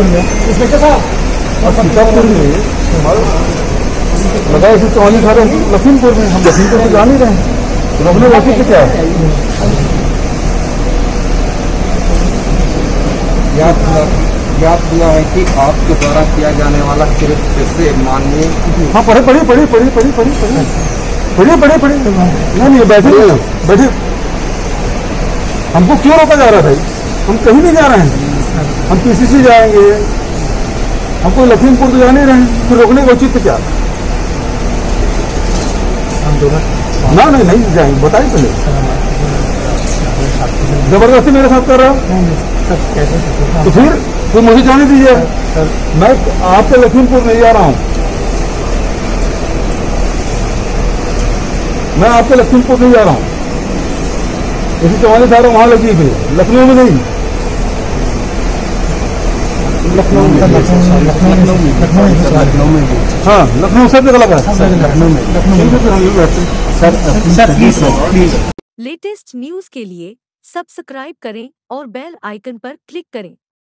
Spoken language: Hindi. लगाए इसे चौनी खा रहे हैं लखीमपुर में, हम लखीमपुर में जा नहीं रहे हैं, रोकने वाली से क्या है याद किया है कि आपके द्वारा किया जाने वाला कृत्य से माननीय। हाँ पढ़े नहीं बैठे, हमको क्यों रोका जा रहा है भाई? हम कहीं नहीं जा रहे हैं, हम पीसीसी जाएंगे, हम कोई लखीमपुर तो जा नहीं रहे हैं, फिर रोकने का उचित क्या? हम दोनों ना नहीं जाएंगे, बताइए पहले, जबरदस्ती मेरे साथ कर रहा है तो फिर मुझे जाने दीजिए, मैं आपके लखीमपुर नहीं जा रहा हूँ, मैं आपके लखीमपुर नहीं जा रहा हूँ, इसी चौहानी साहब वहाँ लगी थी, लखनऊ में नहीं, लखनऊ में हाँ लखनऊ सब जगह लगा है, लखनऊ में। लेटेस्ट न्यूज के लिए सब्सक्राइब करें और बेल आइकन पर क्लिक करें।